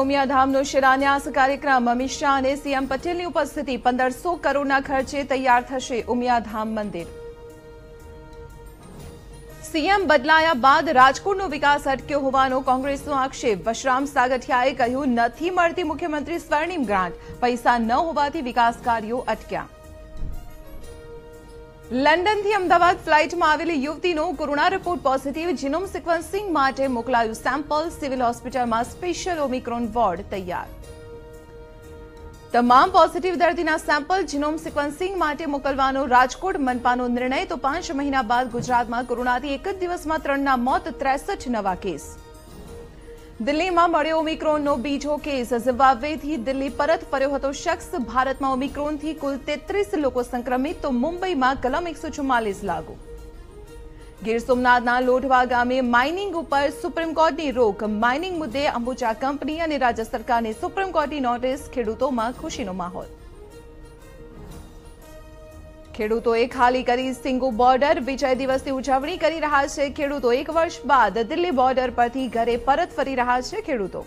ઉમિયાધામનો શિલાન્યાસ કાર્યક્રમ અમિત શાહ અને સીએમ પટેલની ઉપસ્થિતિ 1500 કરોડના ખર્ચે તૈયાર થશે ઉમિયાધામ મંદિર। સીએમ બદલાયા બાદ રાજકોટનો વિકાસ અટક્યો હોવાનો કોંગ્રેસનો આક્ષેપ। વશરામ સાગઠિયાએ કહ્યું નથી મળતી મુખ્યમંત્રી સ્વર્ણિમ ગ્રાન્ટ, પૈસા ન હોવાથી વિકાસ કાર્યો અટક્યા। લંડનથી અમદાવાદ ફ્લાઇટમાં આવેલી યુવતીનો corona report positive, genome sequencing માટે મોકલાયું સેમ્પલ। સિવિલ હોસ્પિટલમાં સ્પેશિયલ ઓમિક્રોન વોર્ડ તૈયાર। તમામ પોઝિટિવ દર્દીના સેમ્પલ જીનોમ સિક્વન્સિંગ માટે મોકલવાનો રાજકોટ મનપાનો નિર્ણય। તો 5 મહિના બાદ ગુજરાતમાં કોરોનાથી એક જ દિવસમાં 3ના મોત, 63 નવા કેસ। દિલ્હીમાં મળ્યો ઓમિક્રોનનો બીજો કેસ। ઝિમ્બાબ્વેથી દિલ્હી પરત ફર્યો હતો શખ્સ। ભારતમાં ઓમિક્રોનથી કુલ 33 લોકો સંક્રમિત। તો મુંબઈમાં કલમ 144 લાગુ। ગીર સોમનાથના લોઢવા ગામે માઇનિંગ ઉપર સુપ્રીમ કોર્ટની રોક। માઇનિંગ મુદ્દે અંબુજા કંપની અને રાજ્ય સરકારને સુપ્રીમ કોર્ટની નોટિસ। ખેડૂતોમાં ખુશીનો માહોલ। ખેડૂતોએ ખાલી કરી સિંગુ બોર્ડર, વિજય દિવસની ઉજવણી કરી રહ્યા છે ખેડૂતો। 1 વર્ષ બાદ દિલ્હી બોર્ડર પરથી ઘરે પરત ફરી રહ્યા છે ખેડૂતો।